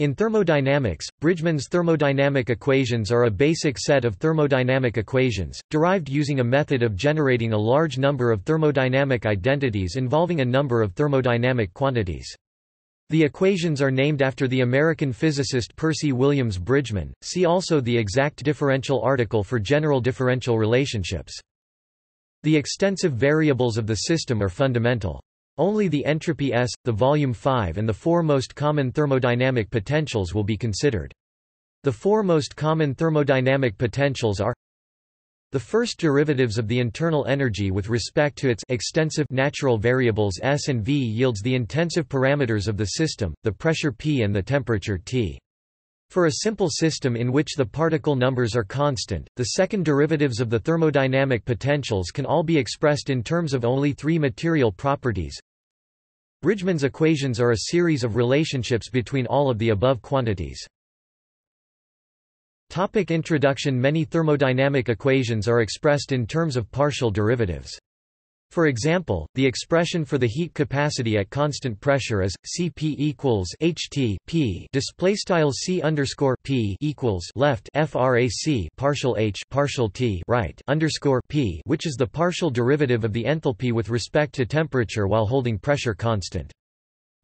In thermodynamics, Bridgman's thermodynamic equations are a basic set of thermodynamic equations, derived using a method of generating a large number of thermodynamic identities involving a number of thermodynamic quantities. The equations are named after the American physicist Percy Williams Bridgman. See also the exact differential article for general differential relationships. The extensive variables of the system are fundamental. Only the entropy S, the volume 5 and the four most common thermodynamic potentials will be considered. The four most common thermodynamic potentials are the first derivatives of the internal energy with respect to its extensive natural variables S and V yields the intensive parameters of the system, the pressure P and the temperature T. For a simple system in which the particle numbers are constant, the second derivatives of the thermodynamic potentials can all be expressed in terms of only three material properties. Bridgman's equations are a series of relationships between all of the above quantities. Topic introduction. Many thermodynamic equations are expressed in terms of partial derivatives. For example, the expression for the heat capacity at constant pressure is Cp equals ht p displaystyle C_p equals left frac partial h partial t right underscore p, which is the partial derivative of the enthalpy with respect to temperature while holding pressure constant.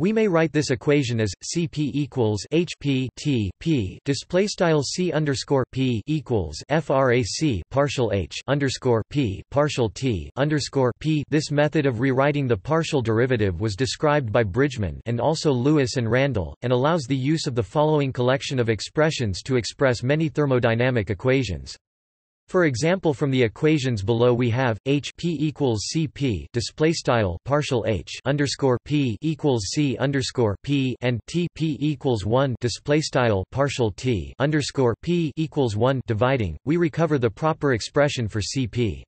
We may write this equation as Cp equals hp T P display style C underscore P equals frac partial H underscore P partial T underscore P. This method of rewriting the partial derivative was described by Bridgman and also Lewis and Randall, and allows the use of the following collection of expressions to express many thermodynamic equations. For example, from the equations below we have H P equals C P display style partial H underscore P equals C underscore P and T P equals 1 display style partial T underscore P equals 1. Dividing, we recover the proper expression for C P.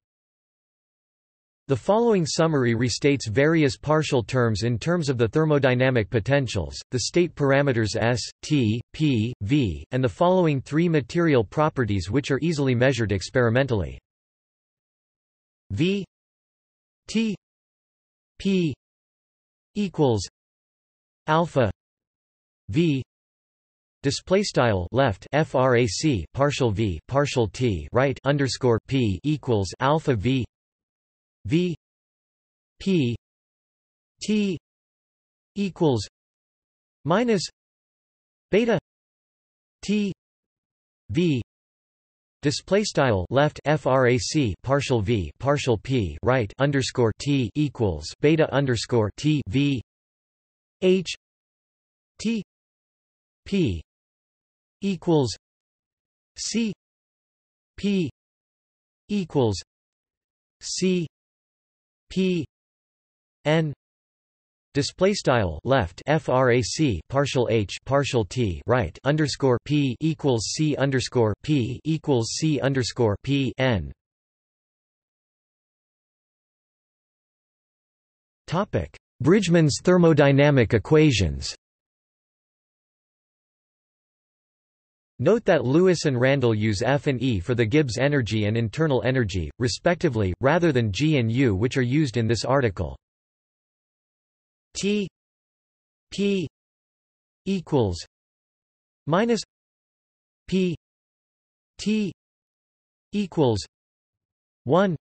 The following summary restates various partial terms in terms of the thermodynamic potentials, the state parameters S, T, P, V, and the following three material properties which are easily measured experimentally. V T P equals alpha V display style left frac partial V partial T right underscore P equals alpha V V P T equals minus beta T V display style left frac partial V partial P right underscore T equals beta underscore T V H T P equals C P equals C P N display style left frac partial H partial T right underscore P equals C underscore P equals C underscore P N. Topic: Bridgman's thermodynamic equations. Note that Lewis and Randall use F and E for the Gibbs energy and internal energy, respectively, rather than G and U, which are used in this article. T P equals minus P T equals 1.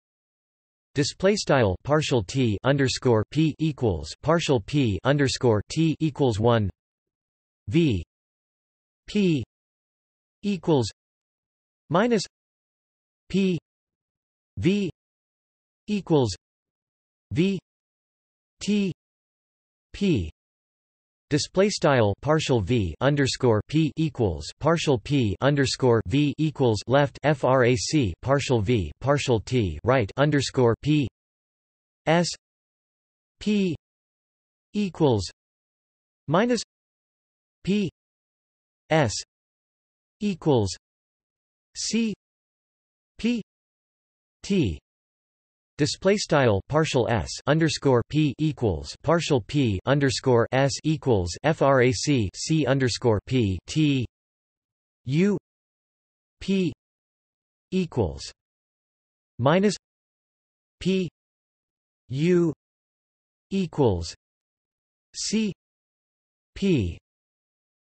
Display style partial T underscore P equals partial P underscore T equals 1. V P equals minus P V equals V T P display style partial V underscore P equals partial P underscore V equals left frac partial V partial T right underscore P. S P equals minus P S equals C P T display style partial S underscore P equals partial P underscore S equals frac C underscore P T. U P equals minus P U equals C P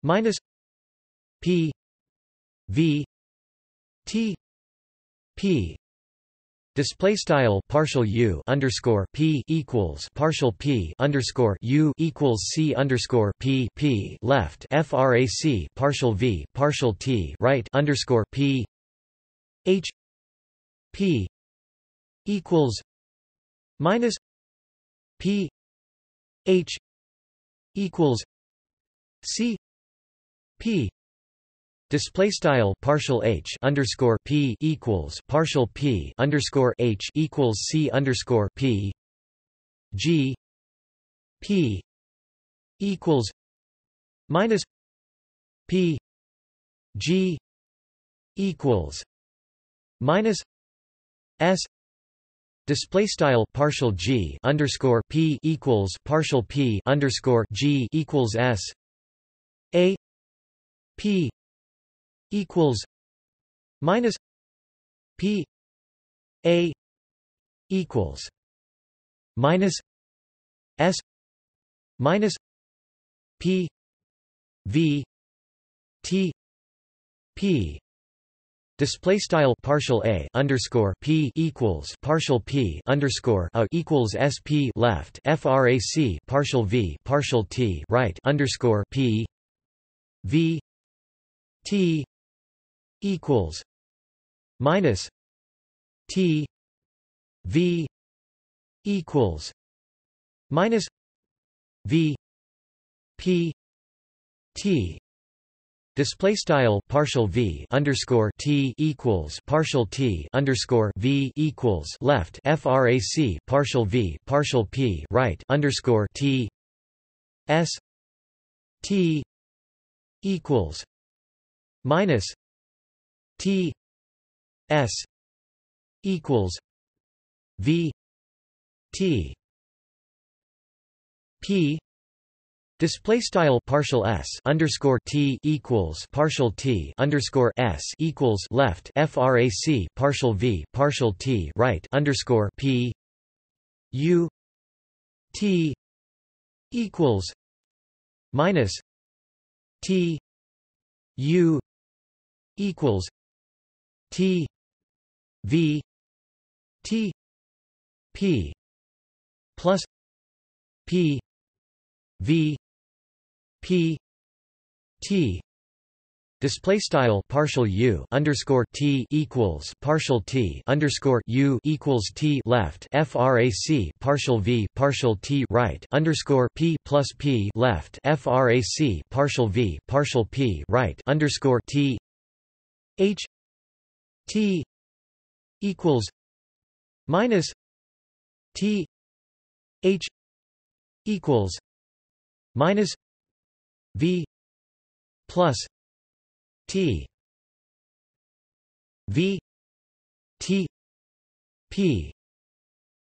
minus P V T P display style partial U underscore P equals partial P underscore U equals C underscore P P left frac partial V partial T right underscore P H P equals minus P H equals C P display style partial H underscore P equals partial P underscore H equals C underscore P G P equals minus P G equals minus S display style partial G underscore P equals partial P underscore G equals S A P equals minus P A equals minus S minus P V T P display style partial A underscore P equals partial P underscore A equals SP left frac partial V partial T right underscore P V T equals minus T V equals minus V P T display style partial V underscore T equals partial T underscore V equals left frac partial V partial P right underscore T S T equals minus T S equals V T P display style partial S underscore T equals partial T underscore S equals left frac partial V partial T right underscore P U T equals minus T U equals T V T P plus P V P T display style partial U underscore T equals partial T underscore U equals T left frac partial V partial T right underscore P plus P left frac partial V partial P right underscore T H T equals minus T H equals minus V plus T V T P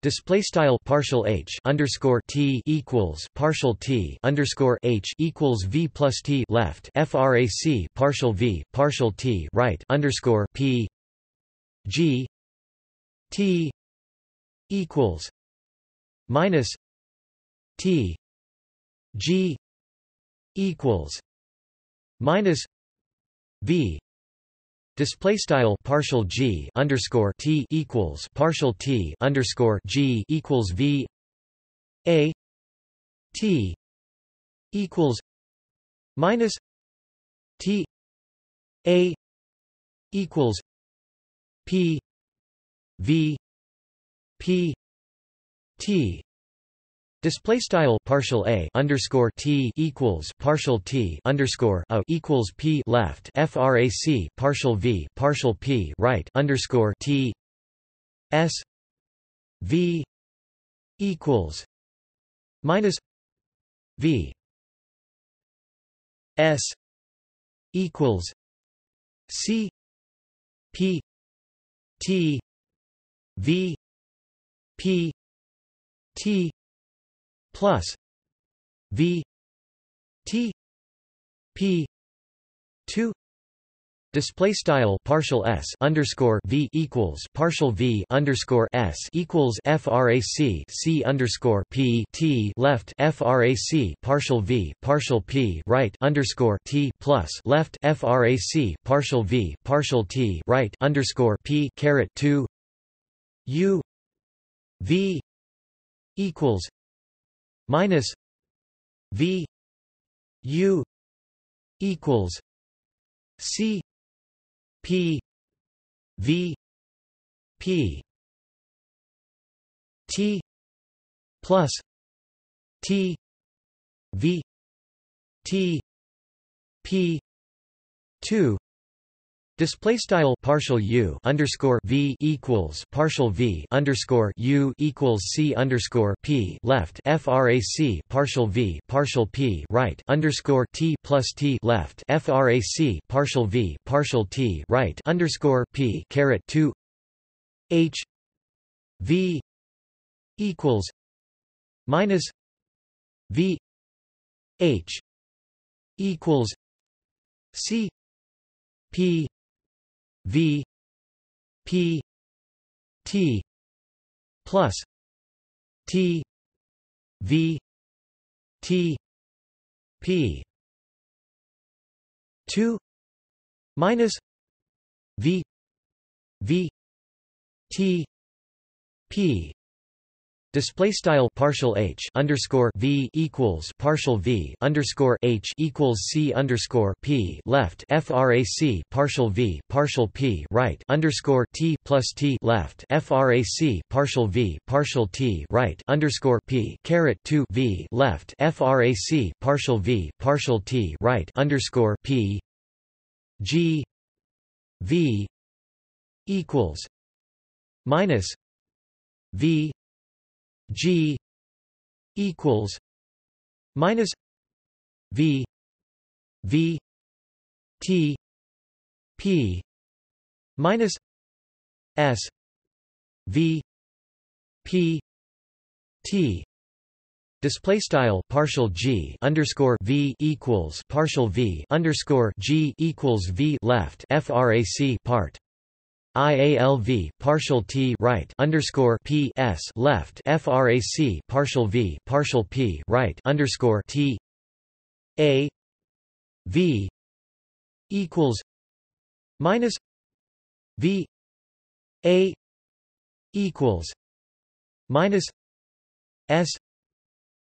display style partial H underscore T equals partial T underscore H equals V plus T left frac partial V partial T right underscore P G T equals minus T G equals minus V display style partial G underscore T equals partial T underscore G equals V A T equals minus T A equals P V P T display style partial A underscore T equals partial T underscore A equals P left frac partial V partial P right underscore T S V equals minus V S equals C P T V P T plus V T P 2 Display style partial s underscore v equals partial v underscore s equals frac c underscore p t left frac partial v partial p right underscore t plus left frac partial v partial t right underscore p caret 2 u v equals minus v u equals c P V P T plus T V T P 2 Display style partial u underscore v equals partial v underscore u equals c underscore p left frac partial v partial p right underscore t plus t left frac partial v partial t right underscore p caret 2 h v equals minus v h equals c p V P T plus T V T P 2 minus V V T P Display style partial h underscore v equals partial v underscore h equals c underscore p left frac partial v partial p right underscore t plus t left frac partial v partial t right underscore p caret 2 v left frac partial v partial t right underscore p g v equals minus v G equals minus V V T P minus S V P T Display style partial g underscore v equals partial v underscore g equals v left frac part IALV partial T right underscore P S left FRAC partial V partial P right underscore T A V equals minus V A equals minus S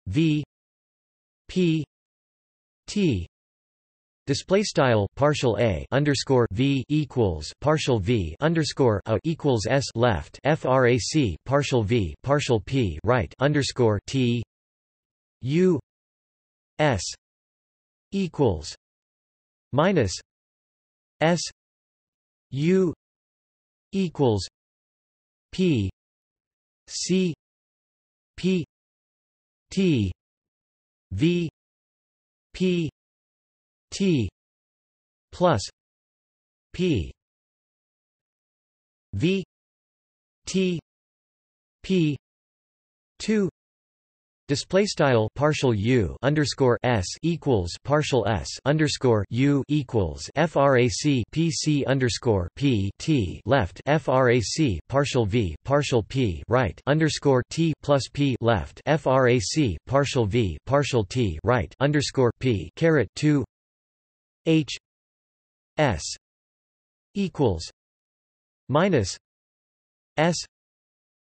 V P T Display style partial a underscore v equals partial v underscore a equals s left frac partial v partial p right underscore t u s equals minus s u equals p c p t v p T plus P V T P 2 Display style partial u underscore s equals partial s underscore u equals frac p c underscore p t left frac partial v partial p right underscore t plus p left frac partial v partial t right underscore p caret 2 H S equals minus S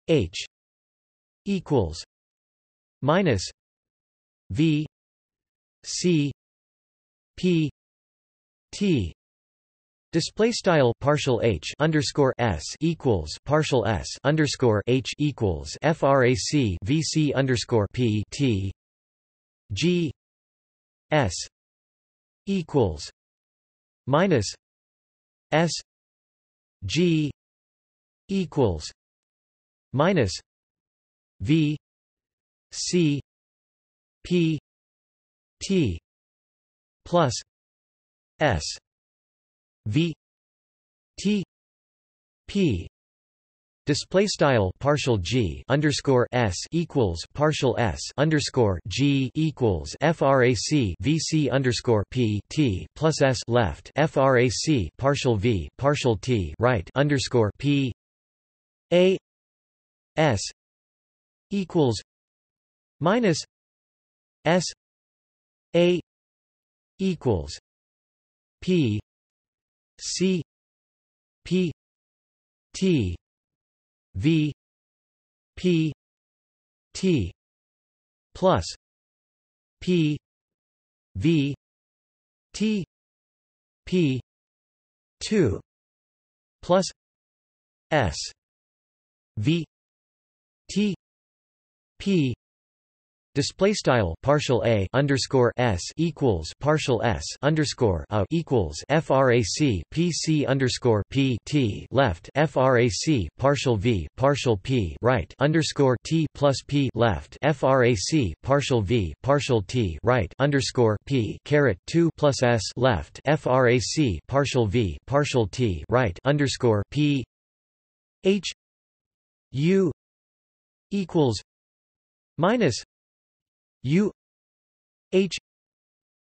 H equals minus V C P T Display style partial h underscore s equals partial s underscore h equals frac v c underscore p t g s equals minus s g equals minus v c p t plus s v t p Display style partial g underscore s equals partial s underscore g equals frac vc underscore p t plus s left frac partial v partial t right underscore p a s equals minus s a equals p c p t v p t plus p v t p 2 plus s v t p. Display style partial a underscore s equals partial s underscore a equals frac pc underscore p t left frac partial v partial p right underscore t plus p left frac partial v partial t right underscore p caret 2 plus s left frac partial v partial t right underscore p h u equals minus U H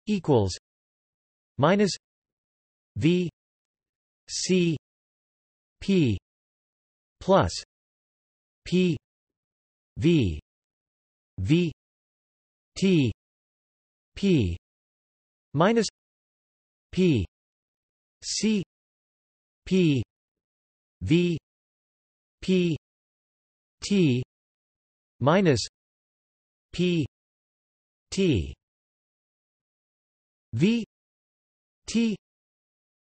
equals minus V C P plus P V V T P minus P C P V P T minus P T V T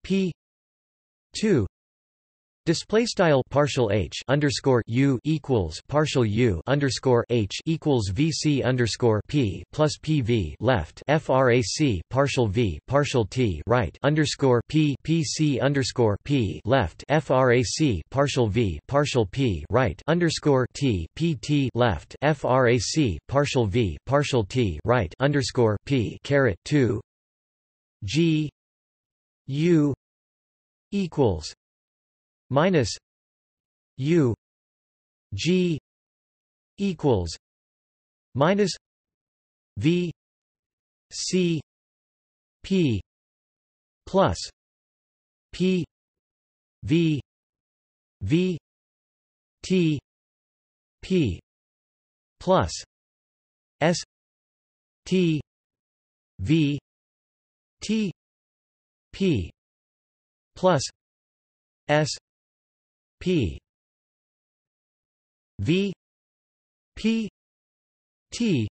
P 2. Display style partial h underscore u equals partial u underscore h equals vc underscore p plus pv left frac partial v partial t right underscore p pc underscore p left frac partial v partial p right underscore t pt left frac partial v partial t right underscore p caret 2 g u equals minus u g equals minus v c p plus p v v t p plus s t v t p plus s P V P T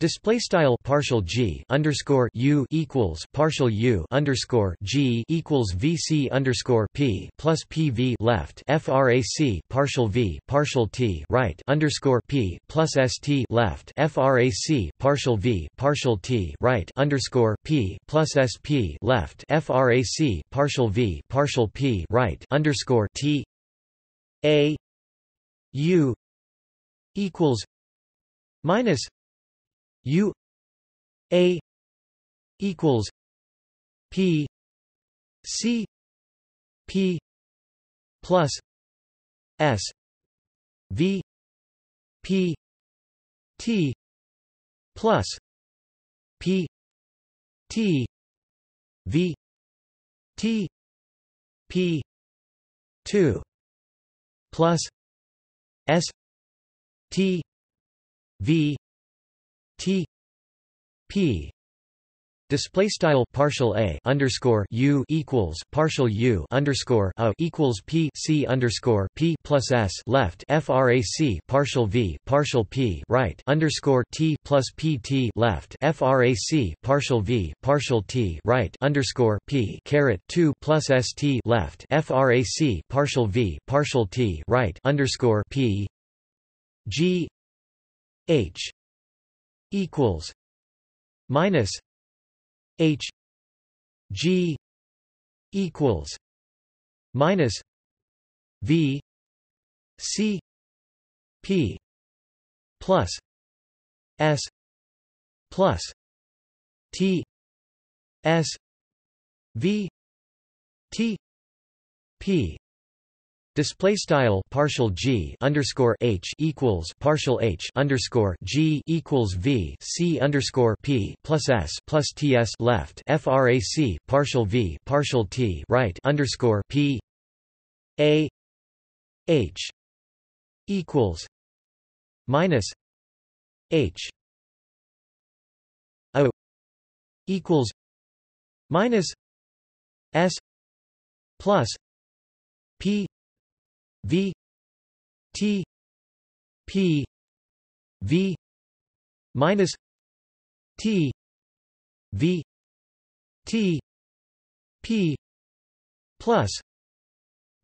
display style partial g underscore u equals partial u underscore g equals vc underscore p plus pv left frac partial v partial t right underscore p plus st left frac partial v partial t right underscore p plus sp left frac partial v partial p right underscore t a u equals minus U A equals P C P plus S V P T plus P T V T P 2 plus S T V T P display style partial a underscore u equals partial u underscore a equals p c underscore p plus s left frac partial v partial p right underscore t plus p t left frac partial v partial t right underscore p caret 2 plus s t left frac partial v partial t right underscore p g h equals minus h g equals minus v c p plus s plus t s v t p Display style partial g underscore h equals partial h underscore g equals v c underscore p plus s plus ts left frac partial v partial t right underscore p a h equals minus h o equals minus s plus p v t p v minus t v t p plus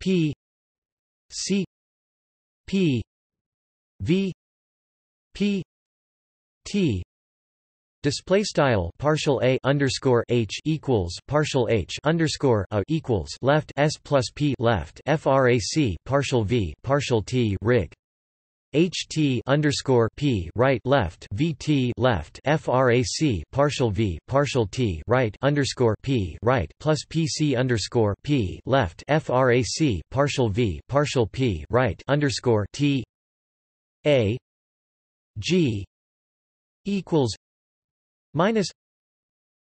p c p v p t. Display style partial a underscore h equals partial h underscore a equals left s plus p left frac partial v partial t rig h t underscore p right left v t left frac partial v partial t right underscore p right plus p c underscore p left frac partial v partial p right underscore t a g equals minus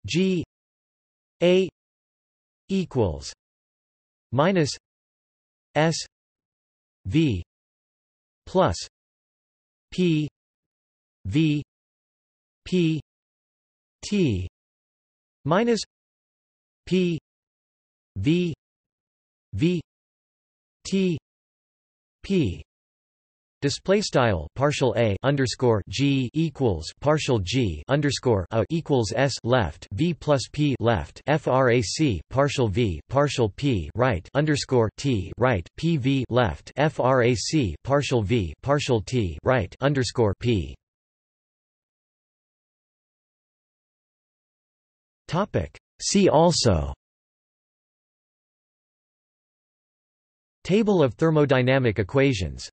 g a equals minus s v plus p v p t minus p v v t p. Display style partial a underscore g equals partial g underscore a equals s left v plus p left frac partial v partial p right underscore t right p v left frac partial v partial t right underscore p. Topic. See also: Table of thermodynamic equations.